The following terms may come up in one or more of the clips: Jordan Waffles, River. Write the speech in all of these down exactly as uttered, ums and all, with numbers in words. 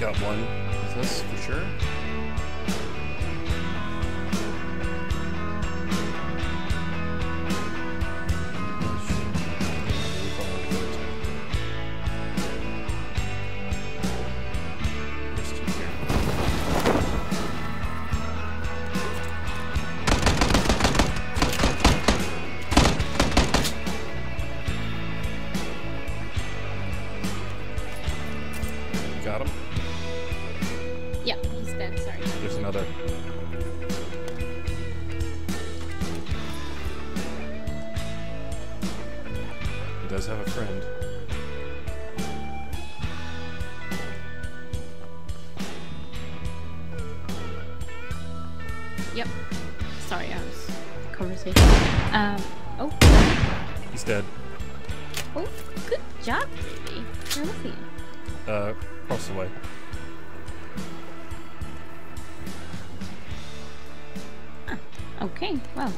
got one with us for sure. Got him? Yeah, he's dead, sorry. There's another. He does have a friend. Yep. Sorry, I was conversation. Um, oh. He's dead. Oh, good job, baby. Where was he? Uh, across the way. Huh. Okay, well,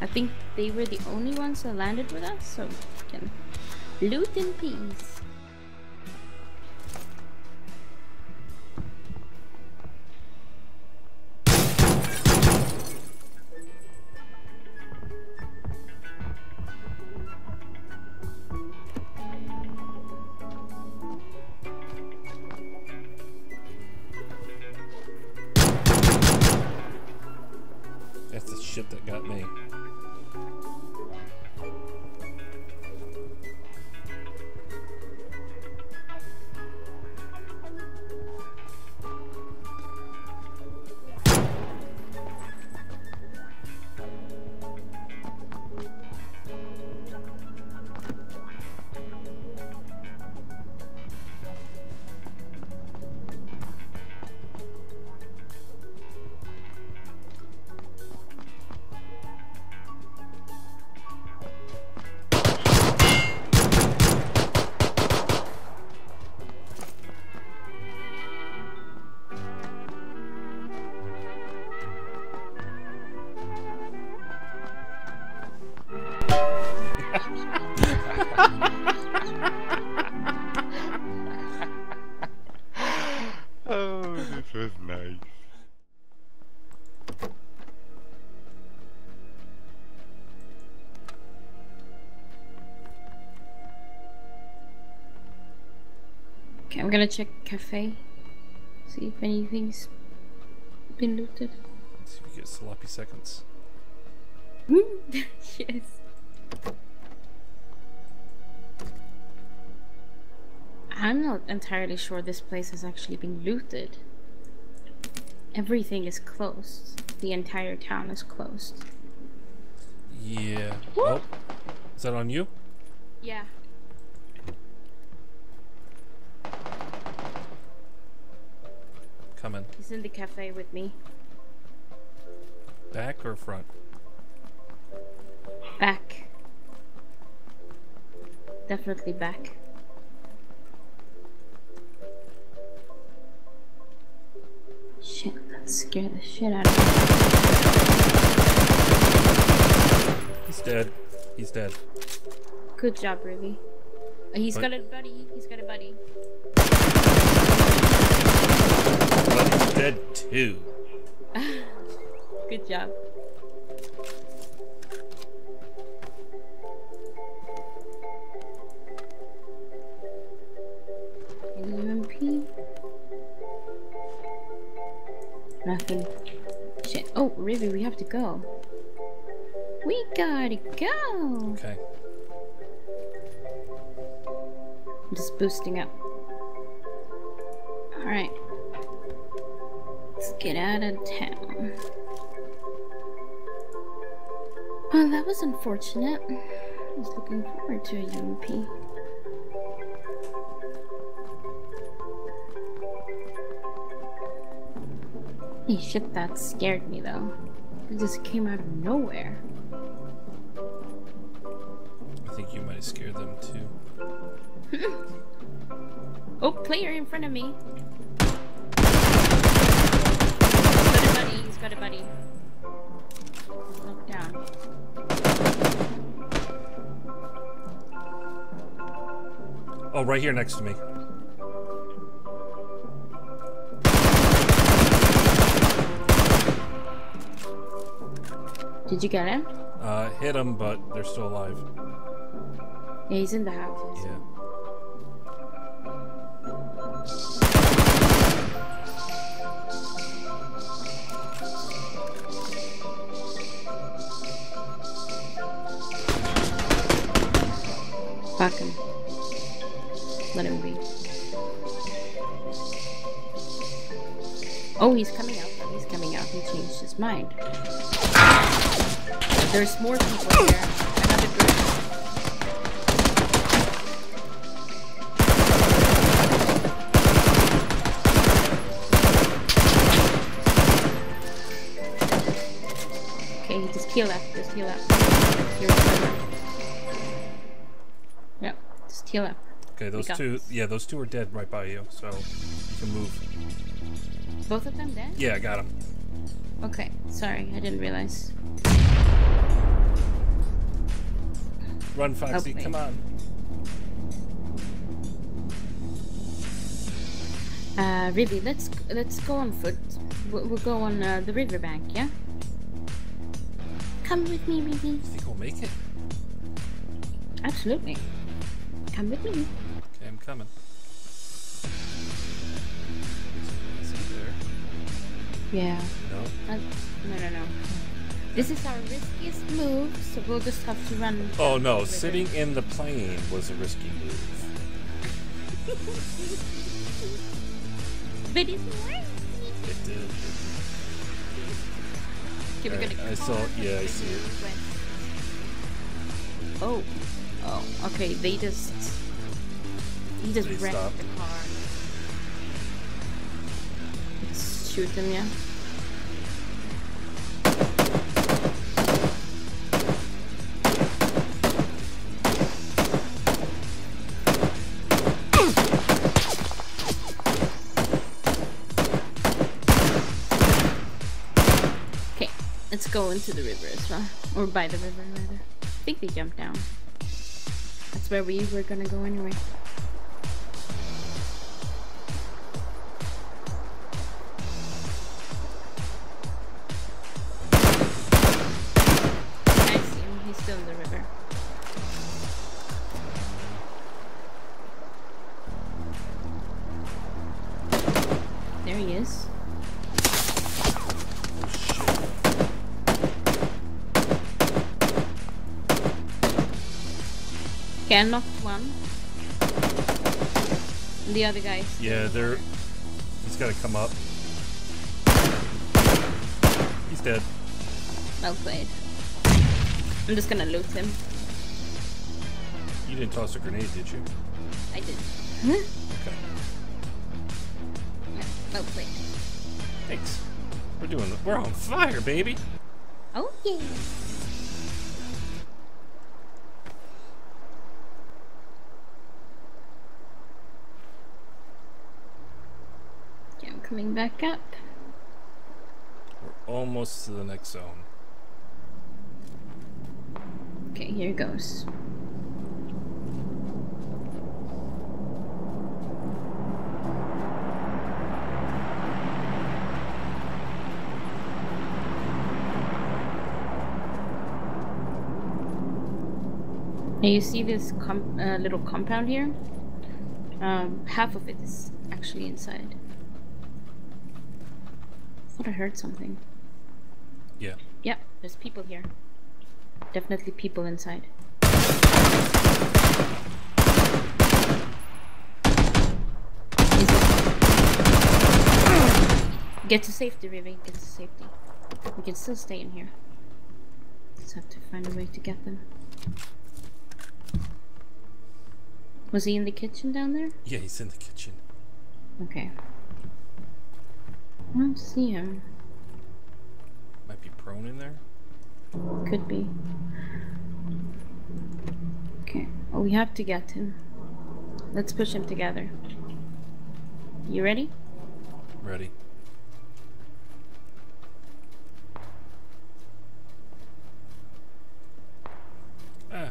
I think they were the only ones that landed with us, so we can loot in peace. Shit that got me. Oh, this was nice. Okay, I'm gonna check cafe. See if anything's been looted. Let's see if we get sloppy seconds. Yes. I'm not entirely sure this place has actually been looted. Everything is closed. The entire town is closed. Yeah. Oh, is that on you? Yeah. Come in. He's in the cafe with me. Back or front? Back. Definitely back. Shit, that scared the shit out of me. He's dead. He's dead. Good job, Ruby. Oh, he's what? Got a buddy. He's got a buddy. Buddy's dead too. Good job. U M P. Nothing. Shit. Oh, River, we have to go. We gotta go! Okay. I'm just boosting up. Alright. Let's get out of town. Oh, that was unfortunate. I was looking forward to a U M P. Hey, shit, that scared me though. It just came out of nowhere. I think you might have scared them too. Oh, player in front of me. He's got a buddy, he's got a buddy. He's knocked down. Oh, right here next to me. Did you get him? Uh, hit him, but they're still alive. Yeah, he's in the house. Yeah. Fuck him. Let him be. Oh, he's coming out. He's coming out. He changed his mind. There's more people here. Another group. Okay, just heal up. Just heal up. Yep, just heal up. Okay, those two. Yeah, those two are dead right by you, so you can move. Both of them dead? Yeah, I got them. Okay, sorry, I didn't realize. Run, Foxy, oh, come on. Uh, Rivi, let's let's go on foot. We'll, we'll go on uh, the riverbank, yeah? Come with me, Rivi. You think we'll make it? Absolutely. Come with me. Okay, I'm coming. Is he there? Yeah. No? Uh, no, no, no. This is our riskiest move, so we'll just have to run. Oh no, sitting in the plane was a risky move. But it worked! It did. Okay, we're right, gonna I saw, yeah, I see it. West. Oh. Oh, okay, they just. He just they wrecked stopped. the car. Let's shoot them, yeah? Let's go into the river as well, or by the river rather. I think they jumped down. That's where we were gonna go anyway. I see him, he's still in the river. There he is. Okay, I knocked one. And the other guys. Yeah, they're. He's gotta come up. He's dead. Well played. I'm just gonna loot him. You didn't toss a grenade, did you? I did. Huh? Okay. Yeah, well played. Thanks. We're doing. The, we're on fire, baby. Oh yeah. Coming back up. We're almost to the next zone. Okay, here goes. Now you see this com uh, little compound here? Um, half of it is actually inside. I heard something. Yeah. Yeah, there's people here. Definitely people inside. Get to safety, Rivi. Get to safety. We can still stay in here. Just have to find a way to get them. Was he in the kitchen down there? Yeah, he's in the kitchen. Okay. I don't see him. Might be prone in there? Could be. Okay. Oh, we have to get him. Let's push him together. You ready? Ready. Ah.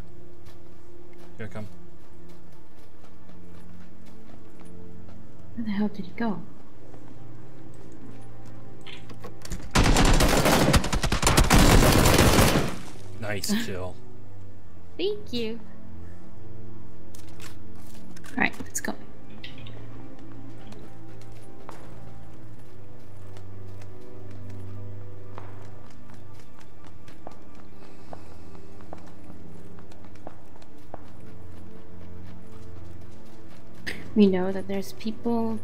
Here I come. Where the hell did he go? Nice, Jill. Thank you. All right, let's go. We know that there's people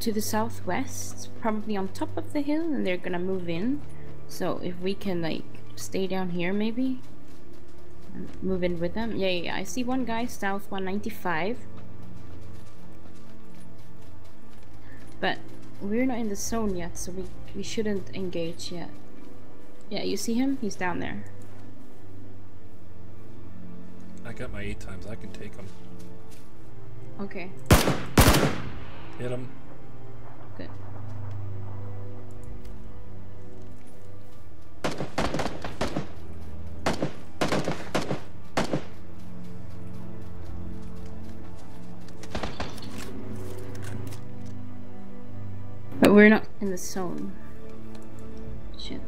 to the southwest, probably on top of the hill, and they're gonna move in. So if we can like stay down here maybe, and move in with them. Yeah, yeah, yeah. I see one guy south one ninety-five. But we're not in the zone yet, so we, we shouldn't engage yet. Yeah, you see him? He's down there. I got my eight times. I can take him. Okay. Hit him. Good. But we're not in the zone. Shit.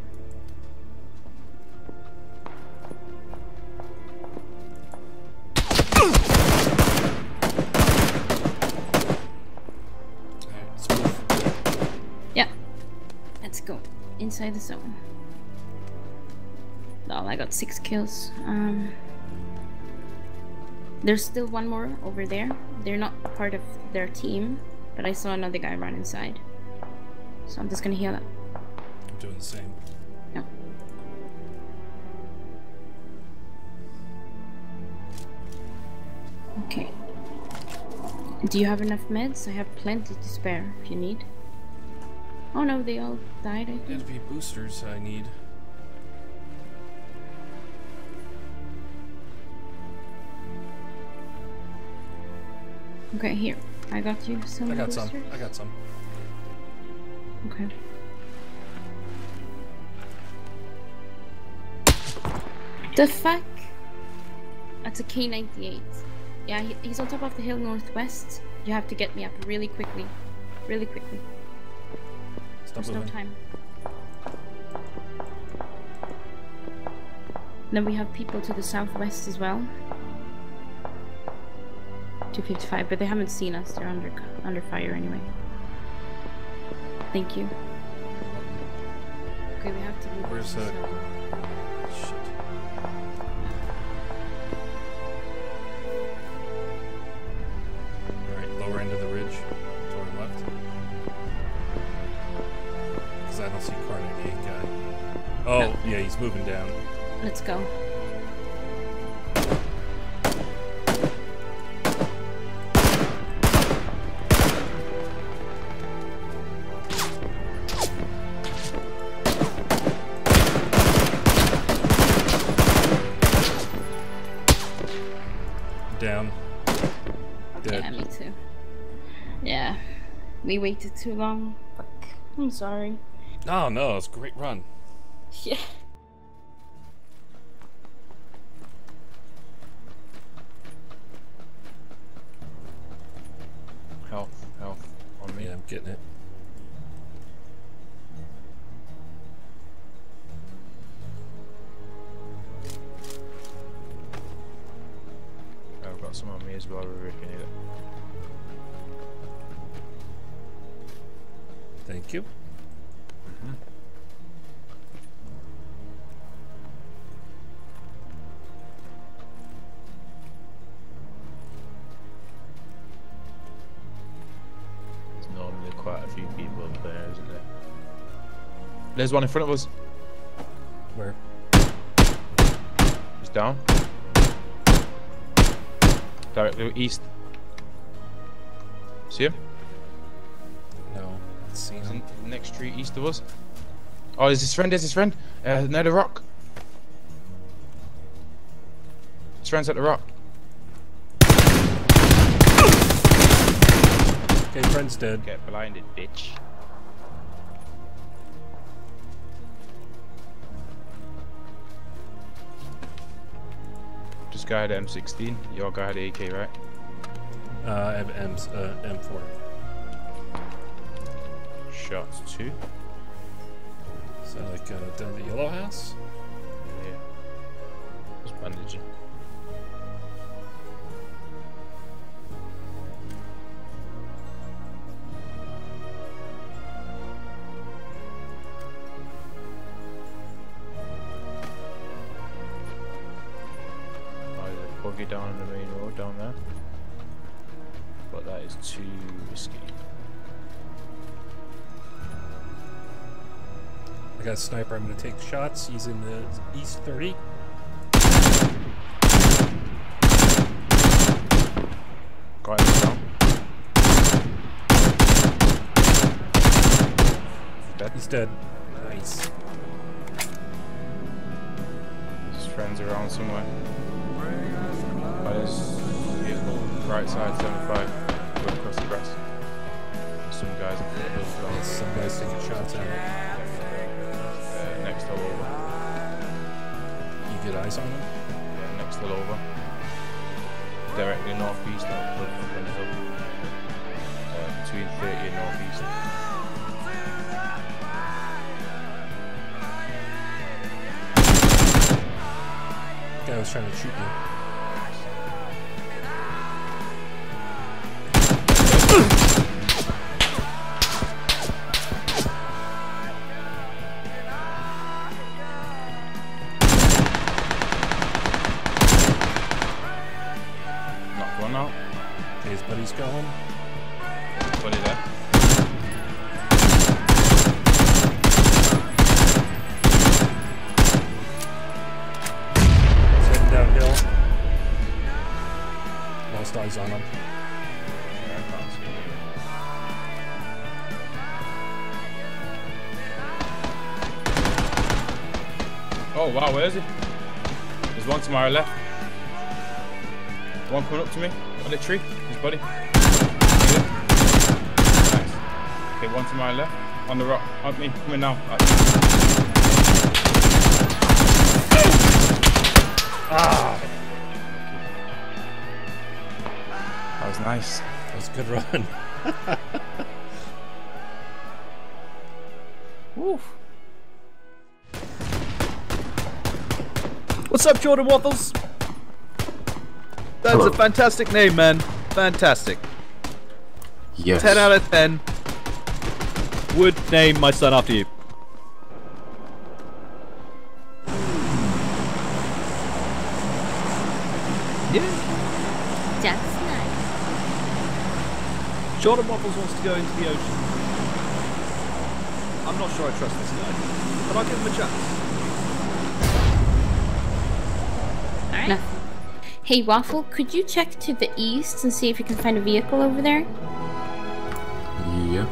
Inside the zone. Oh, I got six kills. Um, there's still one more over there. They're not part of their team, but I saw another guy run inside. So I'm just gonna heal up. I'm doing the same. Yeah. Okay. Do you have enough meds? I have plenty to spare if you need. Oh no, they all died, I think. There'd be boosters I need. Okay, here. I got you some I got boosters. some. I got some. Okay. The fuck? That's a K ninety-eight. Yeah, he, he's on top of the hill northwest. You have to get me up really quickly. Really quickly. There's no time. Then we have people to the southwest as well. two fifty-five, but they haven't seen us. They're under under fire anyway. Thank you. Okay, we have to move. Where's that? So. Shit. Yeah, he's moving down. Let's go. Down. Dead. Yeah, me too. Yeah. We waited too long. I'm sorry. Oh no, it's a great run. Yeah. Health, health on me. Yeah, I'm getting it. I've got some on me as well, River, if you need it. Thank you. There's one in front of us. Where? He's down. Directly east. See him? No. See him. He's in the next tree east of us. Oh, there's his friend, there's his friend. Uh, near the rock. His friend's at the rock. Okay, friend's dead. Get blinded, bitch. Guy had M sixteen, your guy had A K, right? Uh, I have M's, uh, M four. Shots two. Is that like uh, down the yellow house? Yeah. When did you? Down the main road down there, but that is too risky. I got a sniper. I'm gonna take shots. He's in the east thirty. Got him down. Dead. He's dead. Nice. His friends around somewhere. Right side, seventy-five, going across the grass. Some guys in the hills are on. Some guys taking shots at him. Uh, next hill over. You get eyes on him? Yeah, next hill over. Directly northeast of the hill. Uh, between thirty and northeast. Guy was trying to shoot me. He's going. Funny there. He's heading downhill. Lost eyes on him. Yeah, I can't see him. Oh wow, where is he? There's one to my left. One coming up to me. On the tree, his buddy. Nice. Okay, one to my left. On the rock. On me. Come in now. At me. Ah! That was nice. That was a good run. Woo. What's up, Jordan Waffles? That's Hello. A fantastic name, man. Fantastic. Yes. ten out of ten. Would name my son after you. Yeah. That's nice. Jordan Waffles wants to go into the ocean. I'm not sure I trust this guy, but I'll give him a chance. Alright. No. Hey Waffle, could you check to the east and see if you can find a vehicle over there? Yeah.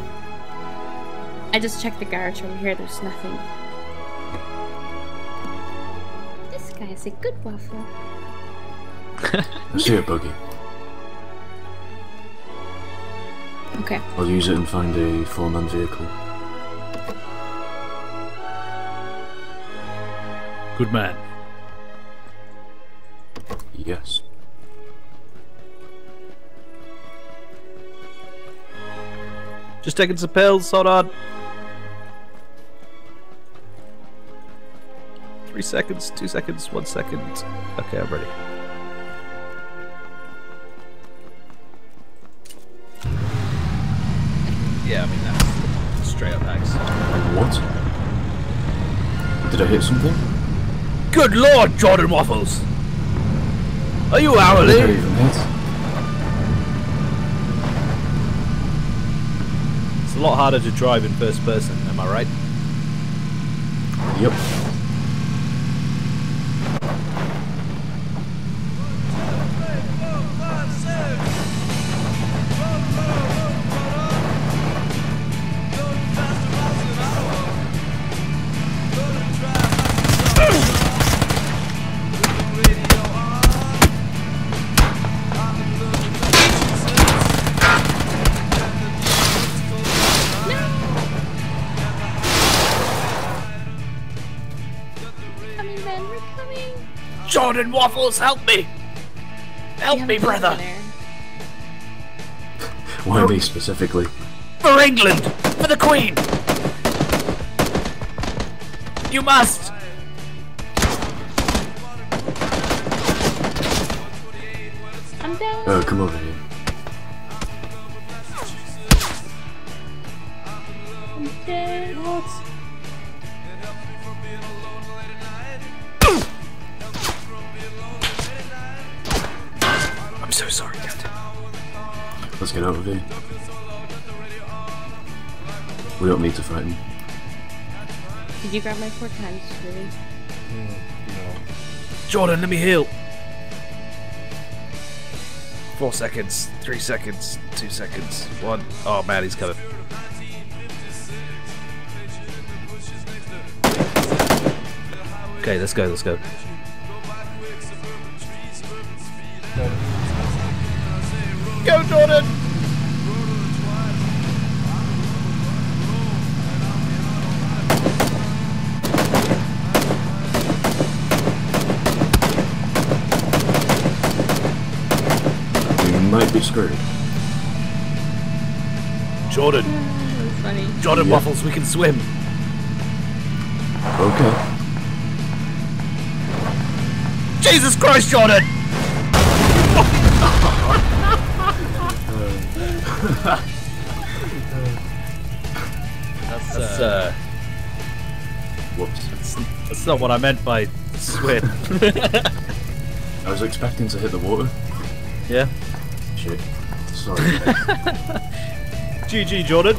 I just checked the garage over here, there's nothing. This guy is a good waffle. I see a buggy. Okay. I'll use it and find a four-man vehicle. Good man. Yes. Just taking some pills, Sodod. Three seconds, two seconds, one second. Okay, I'm ready. Yeah, I mean, that's straight up nice. What? Did I hit something? Good lord, Jordan Waffles! Are you hourly? It's a lot harder to drive in first person, am I right? Yep. Jordan Waffles, help me! Help me, brother! Why me specifically? For England! For the Queen! You must! Bro, come over here. I'm dead. What? I'm so sorry, Captain. Let's get out of here. We don't need to fight him. Did you grab my four times, really? Mm, no. Jordan, let me heal! Four seconds, three seconds, two seconds, one. Oh man, he's coming. Okay, let's go, let's go. Go, Jordan! Might be screwed. Jordan. Funny. Jordan yep. Waffles, we can swim. Okay. Jesus Christ, Jordan! that's, that's, uh... Whoops. That's, that's not what I meant by swim. I was expecting to hit the water. Yeah. Shit. Sorry. G G, Jordan.